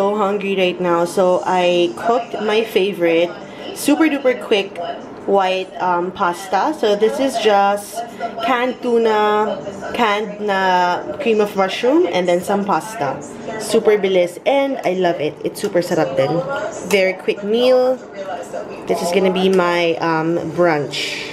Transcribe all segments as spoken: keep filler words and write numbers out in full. so hungry right now, so I cooked my favorite super duper quick white um, pasta. So this is just canned tuna, canned na cream of mushroom, and then some pasta. Super bilis, and I love it. It's super sarap din. Very quick meal. This is gonna be my um, brunch.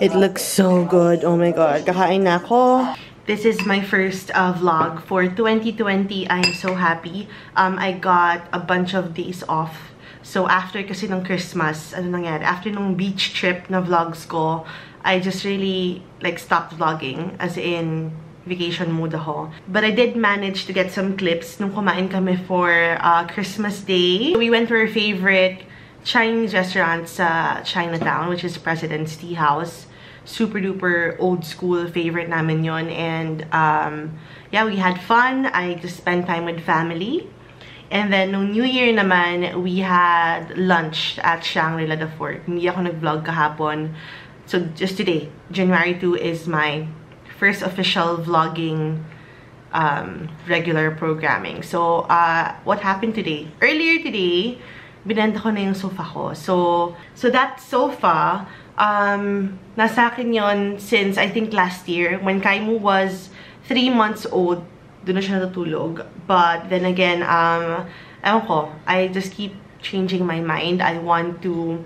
It looks so good. Oh my god, kakain na ako. This is my first uh, vlog for twenty twenty. I am so happy. Um, I got a bunch of days off. So after kasi ng Christmas, ano nangyari? After nung beach trip na vlogs ko, I just really like stopped vlogging, as in vacation mode ako. But I did manage to get some clips nung kumain kami for uh, Christmas Day. We went to our favorite Chinese restaurant sa Chinatown, which is President's Tea House. Super duper old school favorite namin yon, and um, yeah, we had fun. I just spent time with family, and then no New Year naman we had lunch at Shangri-La the Fort. Hindi ako nag-vlog kahapon, so just today, January second, is my first official vlogging um, regular programming. So uh, what happened today? Earlier today, binenta ko na yung sofa ko. So so that sofa. Um, nasa akin yon since I think last year when Kaimu was three months old. Doon na siya natutulog. But then again, um, ewan ko, I just keep changing my mind. I want to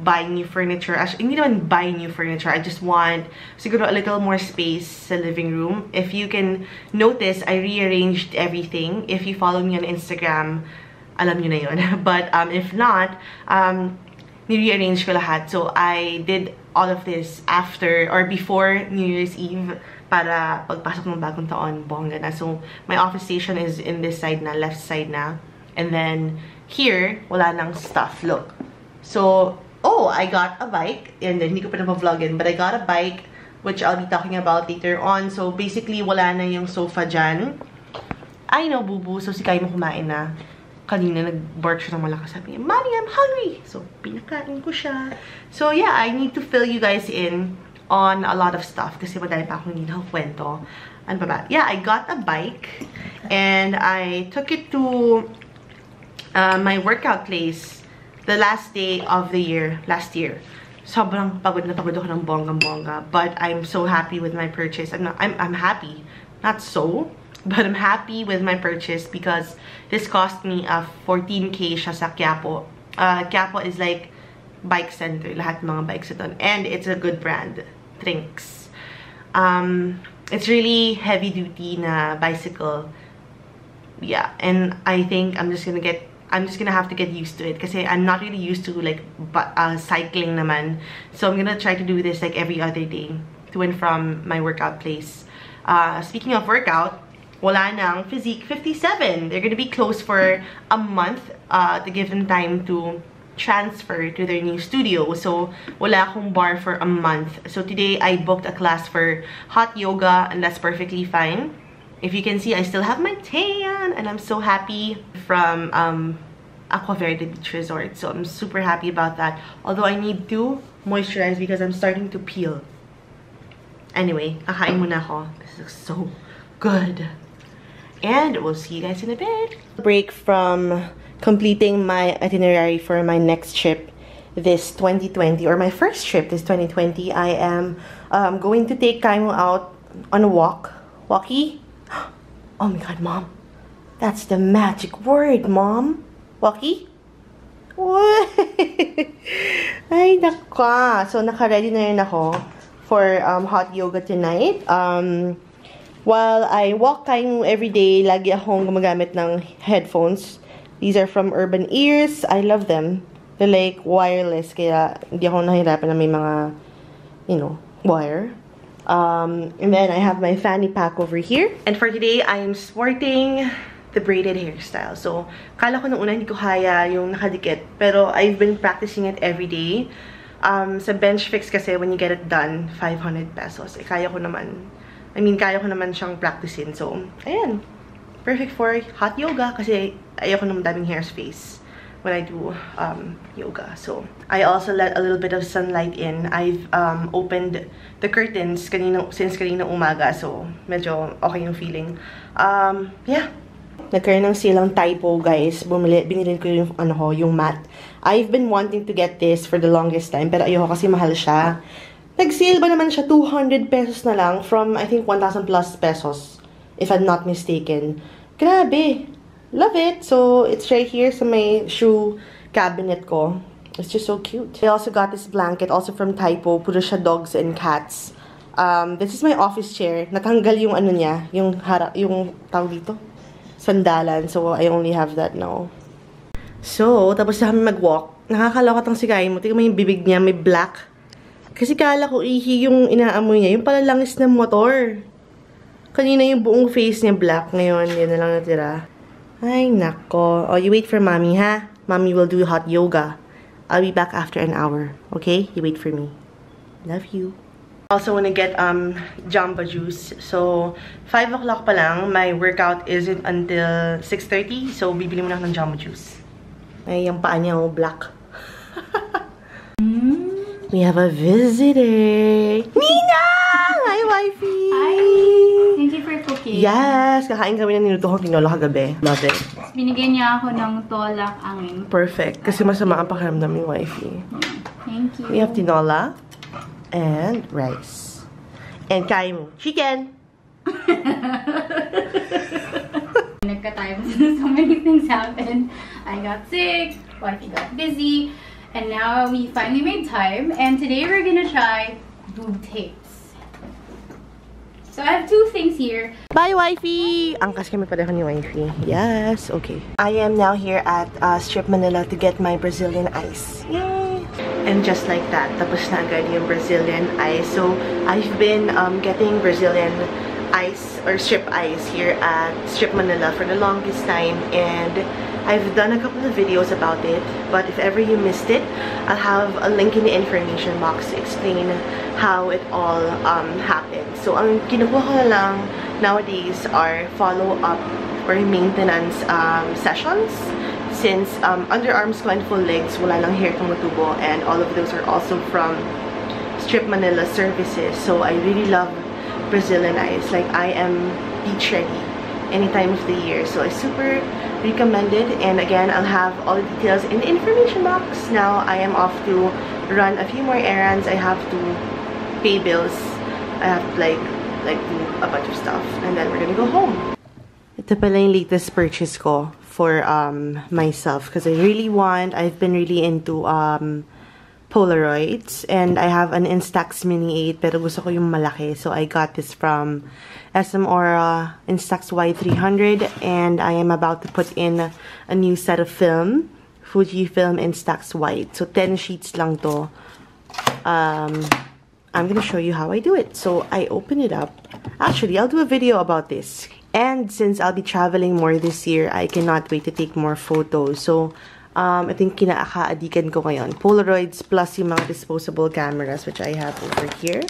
buy new furniture. Actually, hindi naman buy new furniture. I just want siguro a little more space sa living room. If you can notice, I rearranged everything. If you follow me on Instagram, alam niyo na yun. But um, if not, um. Ni-rearrange ko lahat. So, I did all of this after or before New Year's Eve para pagpasok ng bagong taon, bongga na. So, my office station is in this side na, left side na. And then, here, wala nang stuff. Look. So, oh, I got a bike. And then, hindi ko pa napavlogin. But I got a bike, which I'll be talking about later on. So, basically, wala na yung sofa dyan. I know, bubu. So, si Kai mo kumain na. Kanina nag-bark siya ng malakas. Sabi niya, Mommy, I'm hungry! So, pinakain ko siya. So, yeah, I need to fill you guys in on a lot of stuff kasi madali pa akong hindi nakakwento. Ano pa ba? Yeah, I got a bike and I took it to uh, my workout place the last day of the year, last year. Sobrang pagod na pagod ako ng bonggang-bongga, but I'm so happy with my purchase. I'm, not, I'm, I'm happy. Not so. But I'm happy with my purchase because this cost me a uh, fourteen K siya sa Quiapo. Uh, Quiapo is like bike center. Lahat mga bikes ito. And it's a good brand. Trinx. Um, it's really heavy duty na bicycle. Yeah. And I think I'm just gonna get, I'm just gonna have to get used to it. Kasi I'm not really used to like uh, cycling naman. So I'm gonna try to do this like every other day to and from my workout place. Uh, speaking of workout, wala nang Physique fifty-seven. They're gonna be closed for a month uh, to give them time to transfer to their new studio. So, wala akong bar for a month. So, today, I booked a class for hot yoga, and that's perfectly fine. If you can see, I still have my tan, and I'm so happy from um, Aqua Verde Beach Resort. So, I'm super happy about that. Although, I need to moisturize because I'm starting to peel. Anyway, kakain muna ako. This is so good. And we'll see you guys in a bit. Break from completing my itinerary for my next trip this twenty twenty, or my first trip this twenty twenty. I am um, going to take Kaimu out on a walk. Walkie? Oh my god, Mom. That's the magic word, Mom. Walkie? Ay, naka. So, naka-ready na rin ako for um, hot yoga tonight. Um... While I walk Kaimu every day, lagi akong gumagamit ng headphones. These are from Urban Ears. I love them. They're like wireless, kaya hindi ako nahirapan na may mga, you know, wire. Um, and then I have my fanny pack over here. And for today, I am sporting the braided hairstyle. So, kala ko nung una hindi ko kaya yung nakadikit. Pero I've been practicing it every day. Um, sa bench fix kasi, when you get it done, five hundred pesos. Eh, kaya ko naman. I mean, kaya ko naman siyang practicein. So, ayan. Perfect for hot yoga kasi ayoko ng daming hair space. when I do um, yoga. So I also let a little bit of sunlight in. I've um, opened the curtains kanina, since kanina umaga, so medyo okay yung feeling. Um, yeah. Nagkaroon ng silang Typo, guys. Bumili, binilin ko yung, ano ho, yung mat. I've been wanting to get this for the longest time, pero ayoko kasi mahal siya. Nag-sale ba naman siya? two hundred pesos na lang from, I think, one thousand plus pesos, if I'm not mistaken. Grabe! Love it! So, it's right here sa may shoe cabinet ko. It's just so cute. I also got this blanket, also from Typo. Puro siya dogs and cats. Um, this is my office chair. Natanggal yung ano niya, yung harap, yung tawag dito, sandalan. So, I only have that now. So, tapos na kami mag-walk. Nakakalakot ang si Kaimu. Tingnan mo yung bibig niya, may black. Kasi kala ko ihi yung inaamoy niya. Yung pala langis ng motor. Kanina yung buong face niya black. Ngayon, yun na lang natira. Ay, nako. Oh, you wait for mommy, ha? Mommy will do hot yoga. I'll be back after an hour. Okay? You wait for me. Love you. I also want to get um, Jamba Juice. So, five o'clock pa lang. My workout isn't until six thirty. So, bibili mo na ng Jamba Juice. Ay, yung paa niya, oh, black. We have a visitor. Nina! Hi, wifey! Hi! Thank you for cooking. Yes! Kakain kami ng nilutuhong tinola kagabi. Love it. Binigyan niya ako ng tolak angin. Perfect. Kasi masama ang pakiramdam ni wifey. Thank you. We have tinola and rice. And Kaimu. Chicken! Nagka-time. So many things happened. I got sick. Wifey got busy. And now we finally made time, and today we're gonna try boob tapes. So I have two things here. Bye, wifey! Angkas kami pareho ni wifey. Yes, okay. I am now here at uh, Strip Manila to get my Brazilian ice. Yay! And just like that, tapos na agad yung Brazilian ice. So I've been um, getting Brazilian ice or strip ice here at Strip Manila for the longest time, and I've done a couple of videos about it, but if ever you missed it, I'll have a link in the information box to explain how it all um, happened. So, ang kinukuha lang nowadays are follow-up or maintenance um, sessions, since um, underarms ko and full legs, wala lang hair tumutubo, and all of those are also from Strip Manila services. So, I really love Brazilian ice. Like, I am beach ready any time of the year. So, I super recommended, and again, I'll have all the details in the information box. Now I am off to run a few more errands. I have to pay bills. I have to like like do a bunch of stuff, and then we're gonna go home. Ito pala yung latest purchase ko for um myself, because I really want, I've been really into um Polaroids, and I have an Instax Mini eight, pero gusto ko yung malaki. So I got this from S M Aura, Instax Y three hundred, and I am about to put in a new set of film, Fujifilm Instax White. So ten sheets lang to. Um, I'm gonna show you how I do it. So I open it up. Actually, I'll do a video about this. And since I'll be traveling more this year, I cannot wait to take more photos. So Um, I think kinaakaadikan ko ngayon. Polaroids plus yung mga disposable cameras, which I have over here.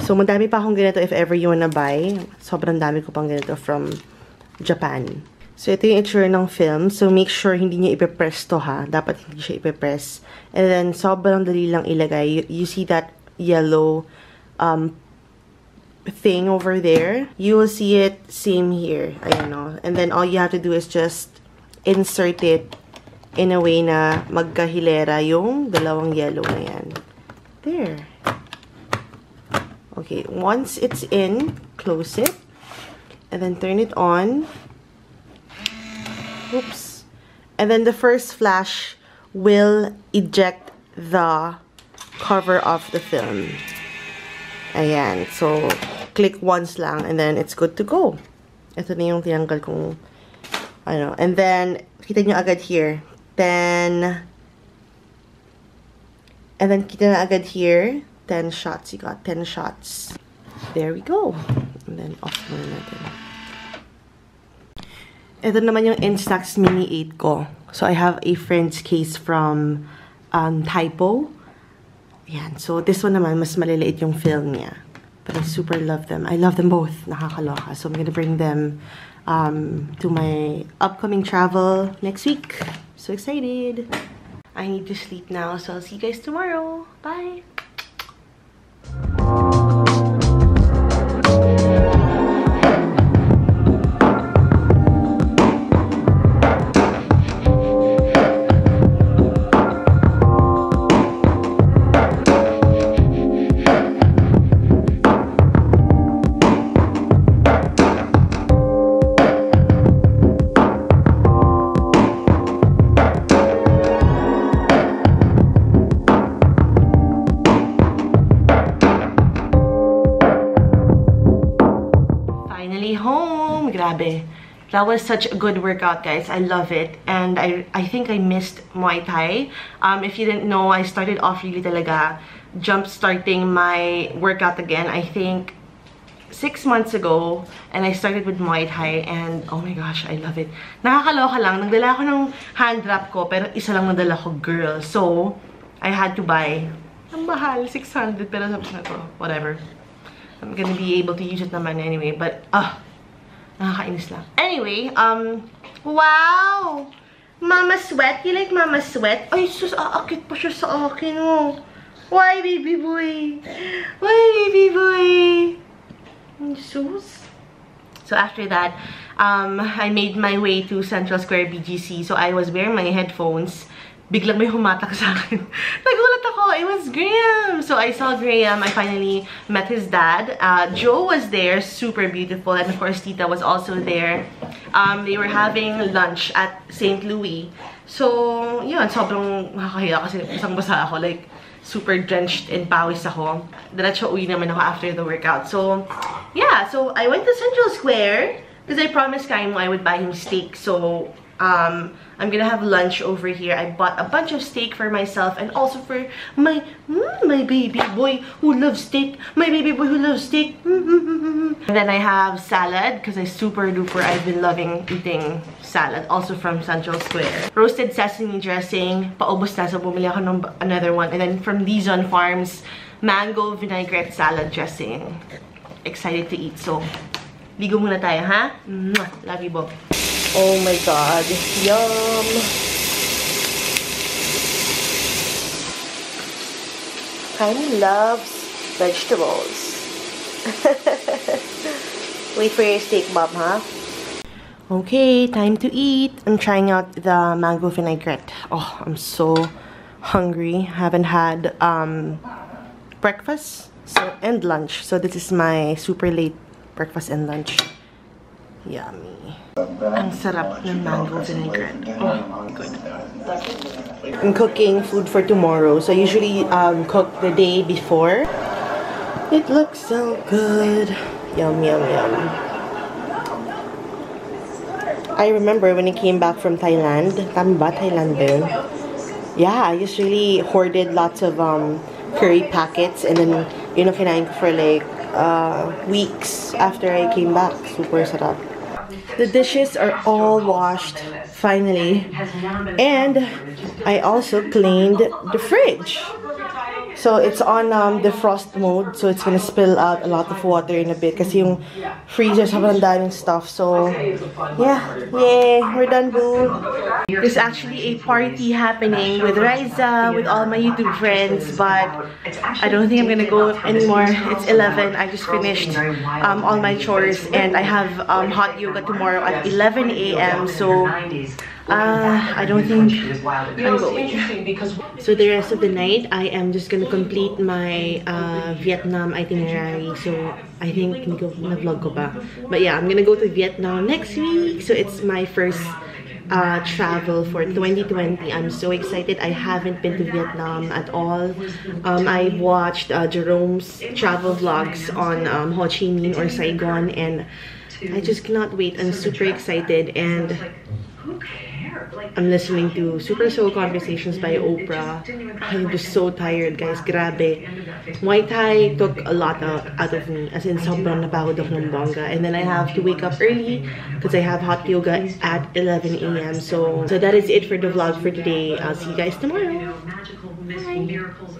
So, madami pa akong ganito if ever you wanna buy. Sobrang dami ko pang ganito from Japan. So, ito yung itsure ng film. So, make sure hindi niya ipipress to, ha. Dapat hindi siya ipipress. And then, sobrang dali lang ilagay. You, you see that yellow um, thing over there? You will see it same here. Ayan, no? And then, all you have to do is just insert it in a way na magkahilera yung dalawang yellow na yan. There. Okay, once it's in, close it. And then turn it on. Oops. And then the first flash will eject the cover of the film. Ayan. So, click once lang and then it's good to go. Ito na yung tinanggal kong I know. And then, kita nyo agad here. Then, and then kita na agad here. ten shots. You got ten shots. There we go. And then, off muna natin. Ito naman yung Instax Mini eight ko. So, I have a French case from um, Typo. Ayan. So, this one naman, mas maliliit yung film niya. But I super love them. I love them both. Nakakaloka. So, I'm gonna bring them Um, to my upcoming travel next week. So excited. I need to sleep now, so I'll see you guys tomorrow. Bye. That was such a good workout, guys. I love it. And I, I think I missed Muay Thai. Um, if you didn't know, I started off really talaga jump-starting my workout again, I think six months ago. And I started with Muay Thai and oh my gosh, I love it. Nakakaloka lang. Nagdala ako ng hand wrap ko, pero isa lang nadala ko, girl. So, I had to buy, ang mahal, six hundred, pero whatever. I'm gonna be able to use it naman anyway, but ah. Uh, Nakakainis lang. Anyway, um, wow! Mama Sweat? You like Mama Sweat? Ay, sus, aakit pa siya sa akin, oh. Why, baby boy? Why, baby boy? Sus. So after that, um, I made my way to Central Square B G C. So I was wearing my headphones. Biglang may humatak sa akin. Nagulat ako. It was Graham. So I saw Graham. I finally met his dad. Uh, Joe was there. Super beautiful. And of course, Tita was also there. Um, they were having lunch at Saint Louis. So, yun. Sobrang nakakahiya kasi basang-basa ako. Like, super drenched and pawis ako. Diretso uwi naman ako after the workout. So, yeah. So, I went to Central Square because I promised Kaimu I would buy him steak. So, Um, I'm gonna have lunch over here. I bought a bunch of steak for myself and also for my mm, my baby boy who loves steak. My baby boy who loves steak. Mm, mm, mm, mm. And then I have salad because I super duper I've been loving eating salad. Also from Central Square. Roasted sesame dressing. Paubos na, so bumili ako ng another one. And then from Dizon Farms, mango vinaigrette salad dressing. Excited to eat. So, ligo muna tayo, ha? Mwah! Love you, Bob. Oh my god, yum! Kaimu loves vegetables. Wait for your steak, Bob, huh? Okay, time to eat. I'm trying out the mango vinaigrette. Oh, I'm so hungry. Haven't had um, breakfast so, and lunch. So this is my super late breakfast and lunch. Yummy. Ang sarap ng mango vinaigrette. Oh, good. I'm cooking food for tomorrow. So I usually um, cook the day before. It looks so good. Yum, yum, yum. I remember when I came back from Thailand. Tama ba? Thailand ba yun? Yeah, I usually hoarded lots of um, curry packets. And then, yun ang kinain ko for like uh, weeks after I came back. Super sarap. The dishes are all washed, finally. And I also cleaned the fridge. So it's on um, defrost mode, so it's gonna spill out a lot of water in a bit because yung freezer sobrang daming stuff. So yeah, yay, we're done, boo. There's actually a party happening with Riza, with all my YouTube friends, but I don't think I'm gonna go anymore. It's eleven. I just finished um, all my chores, and I have um, hot yoga tomorrow at eleven A M So. Uh, I don't think I'm going. So the rest of the night, I am just gonna complete my uh, Vietnam itinerary. So I think na-vlog ko pa. But yeah, I'm gonna go to Vietnam next week. So it's my first uh, travel for twenty twenty. I'm so excited. I haven't been to Vietnam at all. Um, I watched uh, Jerome's travel vlogs on um, Ho Chi Minh or Saigon, and I just cannot wait. I'm super excited, and I'm listening to Super Soul Conversations by Oprah. I'm just so tired, guys. Grabe. Muay Thai took a lot out of me. As in, sobrang napagod ako ng bongga. And then I have to wake up early because I have hot yoga at eleven A M So, so that is it for the vlog for today. I'll see you guys tomorrow. Bye.